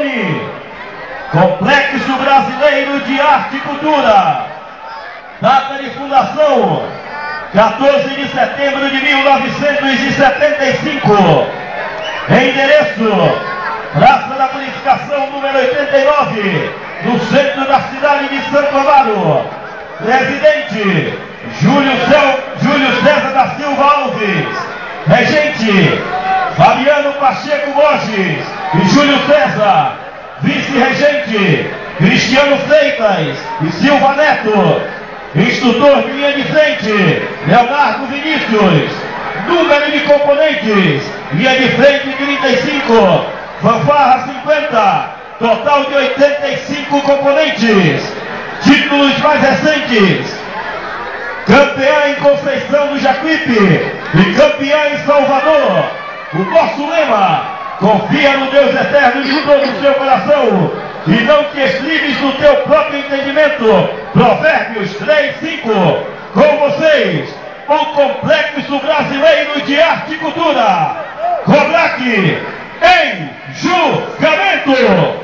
dele, Complexo Brasileiro de Arte e Cultura, data de fundação, 14 de setembro de 1975, endereço, Praça da Purificação, número 89, no centro da cidade de Santo Amaro, presidente, Júlio César da Silva Alves, regente, Fabiano Pacheco Borges e Júlio César, vice-regente, Cristiano Freitas e Silva Neto, instrutor de linha de frente, Leonardo Vinícius, número de componentes, linha de frente 35, fanfarra 50, total de 85 componentes, títulos mais recentes, campeã em Conceição do Jacuípe e campeã em Salvador. O nosso lema, confia no Deus eterno de todo o seu coração e não te estribes no teu próprio entendimento. Provérbios 3:5. Com vocês, o Complexo Brasileiro de Arte e Cultura, COBRAC, em julgamento.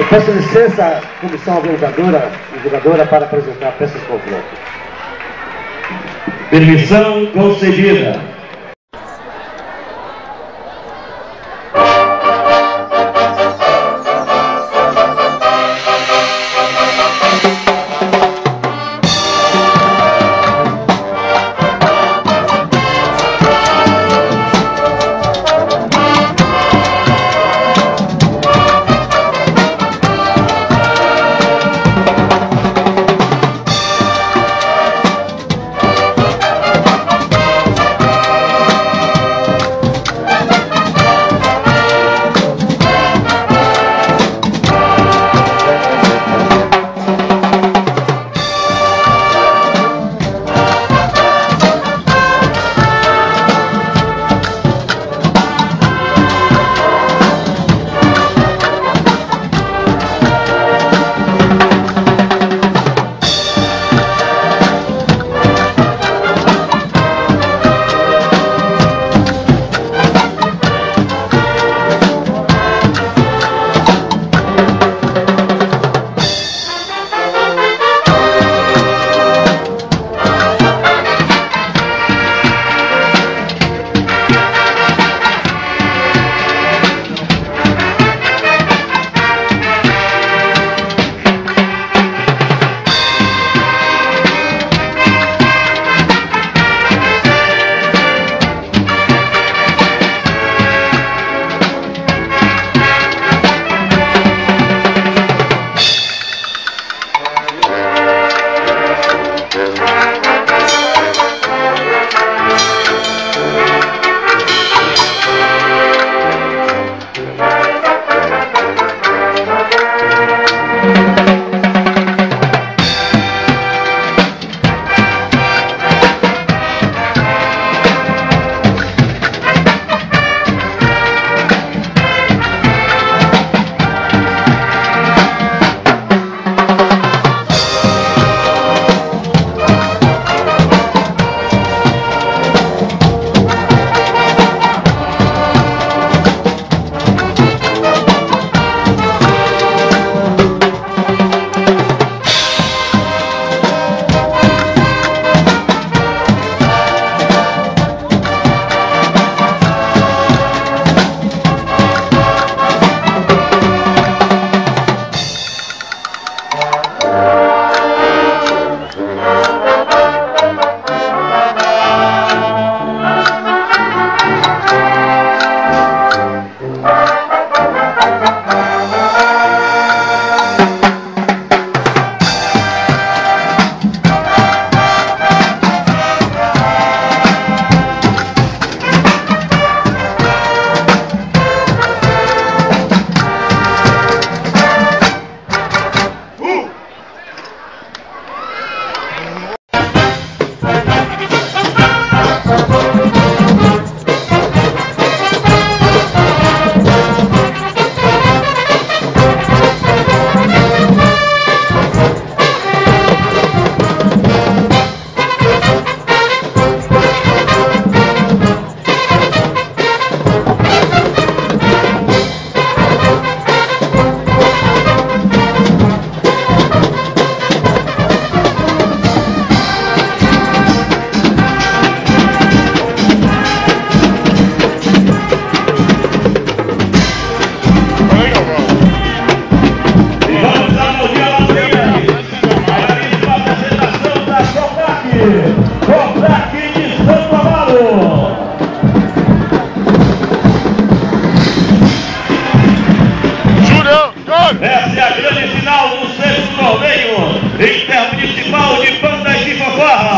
Eu peço licença, comissão organizadora, para apresentar a peça completa. Permissão concedida. Intermunicipal de Bandas de Fanfarra.